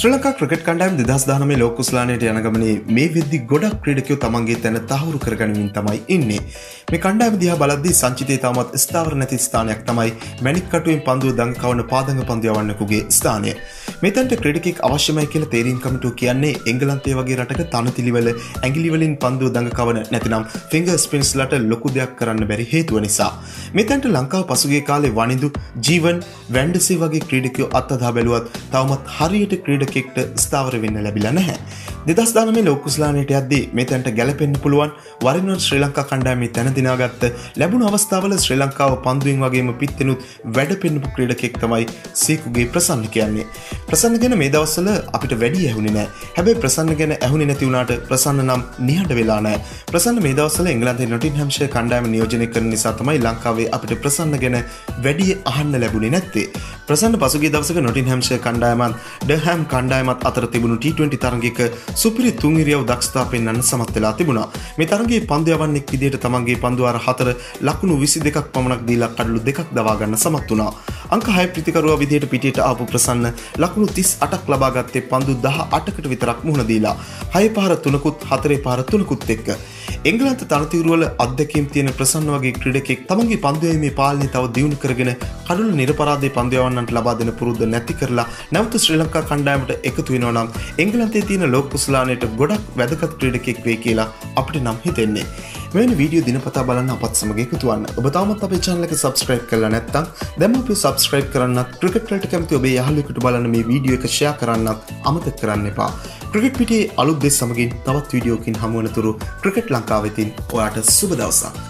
ශ්‍රී Lanka cricket කණ්ඩායම 2019 ලෝක කුසලානයට යන ගමනේ මේ වෙද්දි ගොඩක් ක්‍රීඩකයෝ තමන්ගේ තැන තහවුරු කරගනිමින් තමයි ඉන්නේ. මේ කණ්ඩායම දිහා බලද්දී සංචිතේ තාමත් ස්ථාවර නැති ස්ථානයක් තමයි මැණික් කටුවෙන් පන්දුව දඟකවන පාදංග පන්දු යවන්නෙකුගේ ස්ථානය. මෙතනට ක්‍රීඩකෙක් අවශ්‍යමයි කියලා තීරීම් කමිටුව කියන්නේ එංගලන්තය වගේ රටක තනතිලිවල ඇඟිලි වලින් පන්දුව දඟකවන නැතිනම් ෆින්ගර් ස්පින්ස්ලට ලොකු දෙයක් කරන්න බැරි හේතුව නිසා. මෙතනට ලංකාව පසුගිය කාලේ වනිදු, ජීවන්, වැන්ඩසි වගේ ක්‍රීඩකයෝ අත්අදහා බැලුවත් තවමත් හරියට ක්‍රීඩක ස්ථාවර වෙන්න ලැබිලා නැහැ. 2019 ලෝක කුසලානයට යද්දී මෙතනට ගැලපෙන්න පුළුවන් වරින් වර ශ්‍රී ලංකා කණ්ඩායමේ තැන දිනාගත්ත ලැබුණු අවස්ථාවල ශ්‍රී ලංකාව පන්දුවෙන් වගේම පිටිනුත් වැඩ පෙන්නපු ක්‍රීඩකෙක් තමයි සීකුගේ ප්‍රසන්න කියන්නේ. ප්‍රසන්න ගැන මේ දවස්වල අපිට වැඩි ඇහුනේ නැහැ. හැබැයි ප්‍රසන්න ගැන ඇහුනේ නැති වුණාට ප්‍රසන්න නම් නිහඬ වෙලා නැහැ. ප්‍රසන්න මේ දවස්වල එංගලන්තයේ නොටින්හැම්ෂයර් කණ්ඩායම නියෝජනය කරන නිසා තමයි ලංකාවේ අපිට ප්‍රසන්න ගැන වැඩි අහන්න ලැබුණේ නැත්තේ. ප්‍රසන්න පසුගිය දවසක නොටින්හැම්ෂයර් කණ්ඩායමත් ඩර්හෑම් කණ්ඩායමත් අතර තිබුණු T20 තරගයක සුපිරි තුන්ඉරියව් දක්ෂතා පෙන්වන්න සමත් වෙලා තිබුණා. මේ තරගයේ පන්දු යවන්නෙක් විදිහට තමන්ගේ පන්දු අර 4 ලකුණු 22ක් පමණක් දීලා කඩලු 2ක් දවා ගන්න සමත් වුණා. අංක 6 ප්‍රතිකරුවා විදිහට පිටියට ආපු ප්‍රසන්න ලකුණු 38ක් ලබා ගත්තේ පන්දු 18කට විතරක් මුහුණ දීලා. 6 පහර 3කුත් 4 පහර 3කුත් එක්ක. එංගලන්ත තනතිරු වල අත්දැකීම් තියෙන ප්‍රසන්න වගේ ක්‍රීඩකෙක් තමන්ගේ පන්දු යැවීමේ පාලනය තව දියුණු කරගෙන කඩලු නිර්පරාදේ පන්දු යවන්නන්ට ලබා දෙන පුරුද්ද නැති කරලා නැවත ශ්‍රී ලංකා කණ්ඩායමට එකතු වෙනවා නම් එංගලන්තයේ තියෙන ලෝක කුසලානයට ගොඩක් වැදගත් ක්‍රීඩකෙක් වෙයි කියලා අපිට නම් හිතෙන්නේ. මෙවැනි වීඩියෝ දිනපතා බලන්න අපත් සමග එකතු වන්න. ඔබ තාමත් අපේ channel එක subscribe කරලා නැත්නම් දැන් අපි subscribe කරන්නත් ක්‍රිකට් වලට කැමති ඔබේ යහළුවෙකුට බලන්න මේ වීඩියෝ එක share කරන්නත් අමතක කරන්න එපා. ක්‍රිකට් පිටේ අලුත් දේ සමගින් තවත් වීඩියෝකින් හමු වෙනතුරු ක්‍රිකට් ලංකාවෙන් ඔයාට සුබ දවසක්.